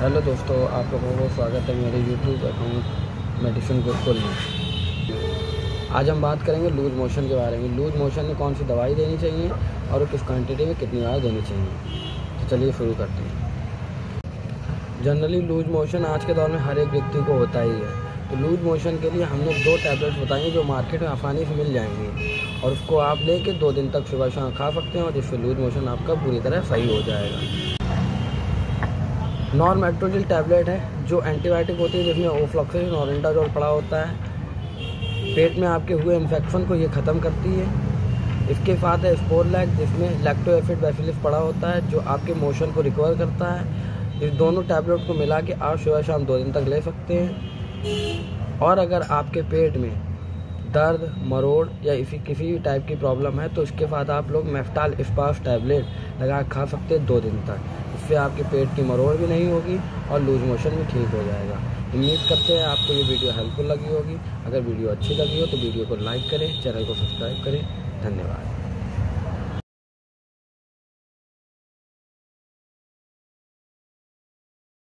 Hello दोस्तों, आप लोगों को स्वागत है मेरे यूट्यूब अकाउंट मेडिसिन गुरुकुल में। आज हम बात करेंगे लूज मोशन के बारे में। लूज मोशन में कौन सी दवाई देनी चाहिए और किस क्वांटिटी में कितनी बार देनी चाहिए, तो चलिए शुरू करते हैं। जनरली लूज मोशन आज के दौर में हर एक व्यक्ति को होता ही है, तो लूज मोशन के लिए हमने 2 टैबलेट्स बताएंगे जो मार्केट में आसानी से मिल जाएंगी और उसको आप लेके 2 दिन तक सुबह शाम खा सकते हैं और जिससे लूज मोशन आपका पूरी तरह सही हो जाएगा। नॉर-मेट्रोजिल टैबलेट है जो एंटीबायोटिक होती है, जिसमें ओफ्लॉक्सिन और नॉरिडाजोल पड़ा होता है। पेट में आपके हुए इन्फेक्शन को ये ख़त्म करती है। इसके साथ है स्पोरलैक, जिसमें लैक्टो एसिड बैसिलस पड़ा होता है जो आपके मोशन को रिकवर करता है। इस दोनों टैबलेट को मिला के आप सुबह शाम 2 दिन तक ले सकते हैं। और अगर आपके पेट में दर्द, मरोड़ या इसी किसी भी टाइप की प्रॉब्लम है तो इसके साथ आप लोग मेफ्टाल स्पास टैबलेट लगा खा सकते हैं 2 दिन तक। इससे आपके पेट की मरोड़ भी नहीं होगी और लूज मोशन भी ठीक हो जाएगा। उम्मीद करते हैं आपको ये वीडियो हेल्पफुल लगी होगी। अगर वीडियो अच्छी लगी हो तो वीडियो को लाइक करें, चैनल को सब्सक्राइब करें। धन्यवाद।